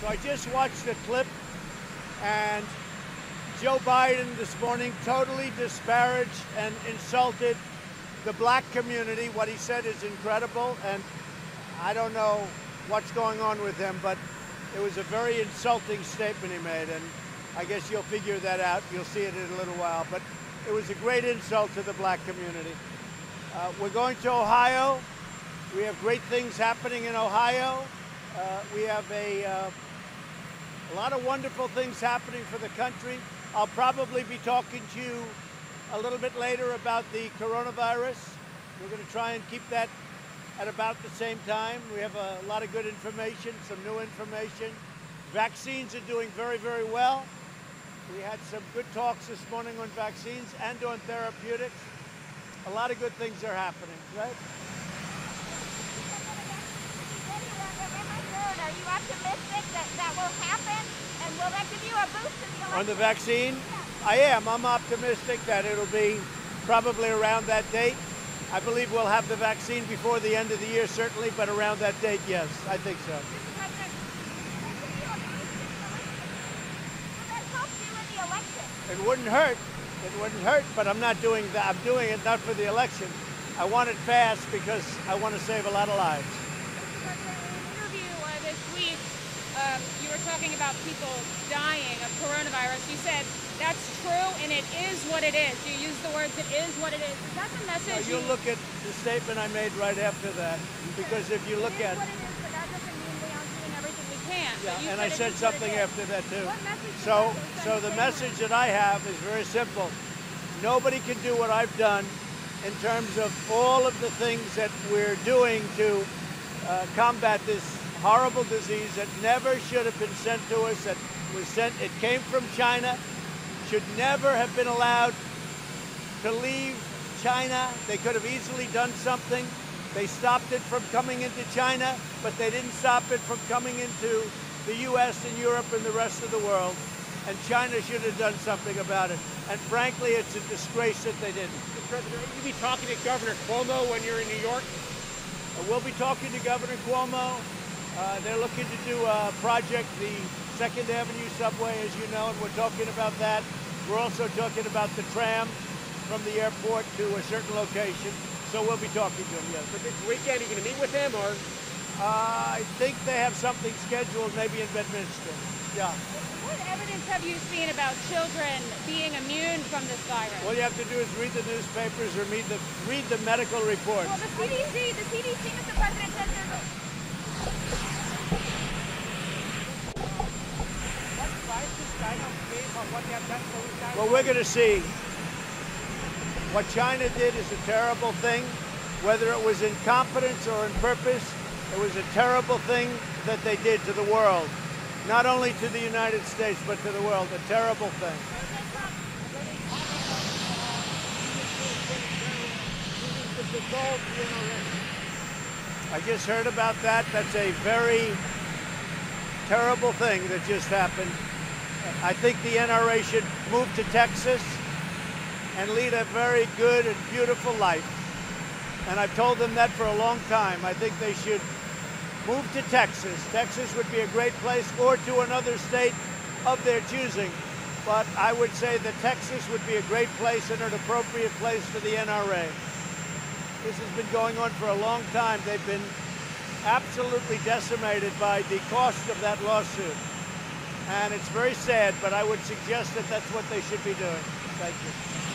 So I just watched the clip, and Joe Biden this morning totally disparaged and insulted the black community. What he said is incredible, and I don't know what's going on with him, but it was a very insulting statement he made, and I guess you'll figure that out. You'll see it in a little while, but it was a great insult to the black community. We're going to Ohio. We have great things happening in Ohio. We have a lot of wonderful things happening for the country. I'll probably be talking to you a little bit later about the coronavirus. We're going to try and keep that at about the same time. We have a lot of good information, some new information. Vaccines are doing very, very well. We had some good talks this morning on vaccines and on therapeutics. A lot of good things are happening, right? Are you optimistic that will happen, and will that give you a boost to the election? On the vaccine? Yeah. I am. I'm optimistic that it'll be probably around that date. I believe we'll have the vaccine before the end of the year, certainly, but around that date, yes, I think so. Mr. President, will that help you in the election? It wouldn't hurt. It wouldn't hurt, but I'm not doing that. I'm doing it not for the election. I want it fast because I want to save a lot of lives. You were talking about people dying of coronavirus. You said that's true and it is what it is. You used the words, it is what it is. Is that the message? Now, you look at the statement I made right after that, because if you look at it. It is what it is, but that doesn't mean we aren't doing everything we can. Yeah, and I said something after that, too. What message? So the message that I have is very simple. Nobody can do what I've done in terms of all of the things that we're doing to combat this horrible disease that never should have been sent to us, that was sent, it came from China, should never have been allowed to leave China. They could have easily done something. They stopped it from coming into China, but they didn't stop it from coming into the U.S. and Europe and the rest of the world. And China should have done something about it. And frankly, it's a disgrace that they didn't. Mr. President, will you be talking to Governor Cuomo when you're in New York? We'll be talking to Governor Cuomo. They're looking to do a project, the Second Avenue subway, as you know, and we're talking about that. We're also talking about the tram from the airport to a certain location, so we'll be talking to him, yes. But this weekend, are you going to meet with him, or? I think they have something scheduled, maybe in Bedminster, yeah. What evidence have you seen about children being immune from this virus? All you have to do is read the newspapers or read the medical reports. Well, the CDC, Mr. President, says there's well, we're going to see. What China did is a terrible thing. Whether it was incompetence or on purpose, it was a terrible thing that they did to the world. Not only to the United States, but to the world. A terrible thing. I just heard about that. That's a very terrible thing that just happened. I think the NRA should move to Texas and lead a very good and beautiful life. And I've told them that for a long time. I think they should move to Texas. Texas would be a great place, or to another state of their choosing. But I would say that Texas would be a great place and an appropriate place for the NRA. This has been going on for a long time. They've been absolutely decimated by the cost of that lawsuit. And it's very sad, but I would suggest that that's what they should be doing. Thank you.